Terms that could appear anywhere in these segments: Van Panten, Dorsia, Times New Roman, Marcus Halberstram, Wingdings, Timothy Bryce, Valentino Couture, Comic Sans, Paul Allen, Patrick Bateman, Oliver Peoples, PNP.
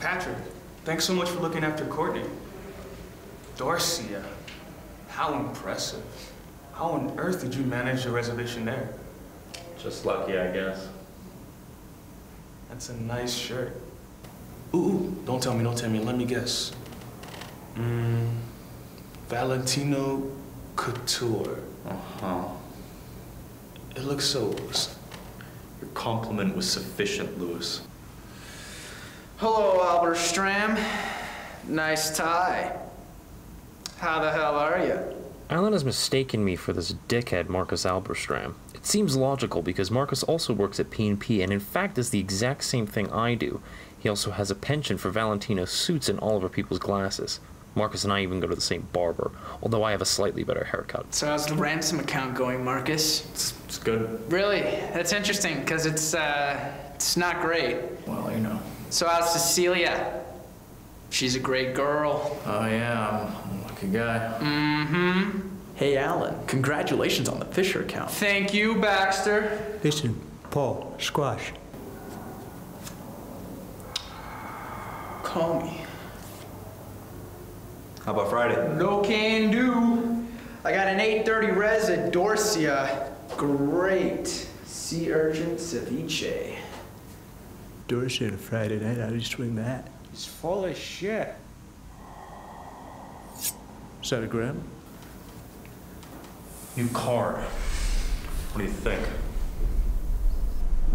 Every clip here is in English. Patrick, thanks so much for looking after Courtney. Dorsia, how impressive. How on earth did you manage your reservation there? Just lucky, I guess. That's a nice shirt. Ooh, don't tell me, let me guess. Valentino Couture. Uh-huh. It looks so loose. Your compliment was sufficient, Lewis. Hello, Halberstram. Nice tie. How the hell are you? Allen has mistaken me for this dickhead Marcus Halberstram. It seems logical because Marcus also works at PNP and in fact does the exact same thing I do. He also has a penchant for Valentino suits and Oliver Peoples' glasses. Marcus and I even go to the same barber, although I have a slightly better haircut. So how's the ransom account going, Marcus? It's good. Really? That's interesting, because it's not great. Well, you know. So how's Cecilia? She's a great girl. Oh, yeah. I'm a lucky guy. Mm-hmm. Hey, Allen, congratulations on the Fisher account. Thank you, Baxter. Listen, Paul, squash. Call me. How about Friday? No can do. I got an 8:30 res at Dorsia. Great. Sea urchin ceviche. Dorsia on Friday night, how do you swing that? He's full of shit. Is that a gram? New car. What do you think?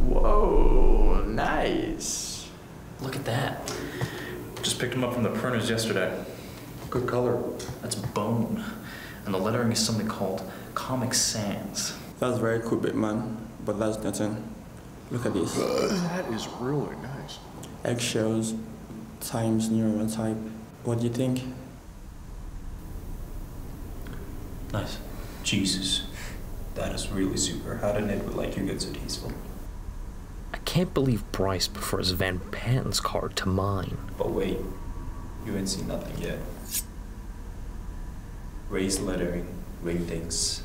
Whoa, nice. Look at that. Just picked him up from the printers yesterday. Good color. That's bone. And the lettering is something called Comic Sans. That's very cool, bit man. But that's nothing. Look at this. That is really nice. Eggshells, Times New Roman type. What do you think? Nice. Jesus. That is really super. How did Ned would like you get so tasteful? I can't believe Bryce prefers Van Panten's card to mine. But wait. You ain't seen nothing yet. Raised lettering, Wingdings,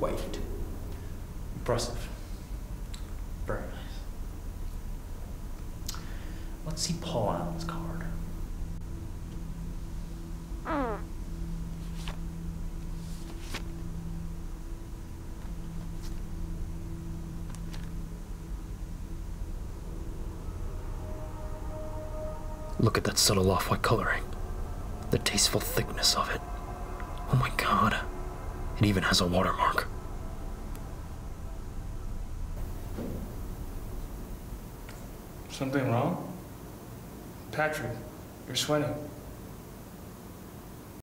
white. Impressive. Very nice. Let's see Paul Allen's card. Look at that subtle off-white coloring. The tasteful thickness of it. Oh my god. It even has a watermark. Something wrong? Patrick, you're sweating.